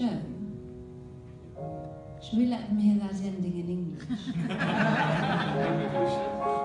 show? Should we let them hear that ending in English?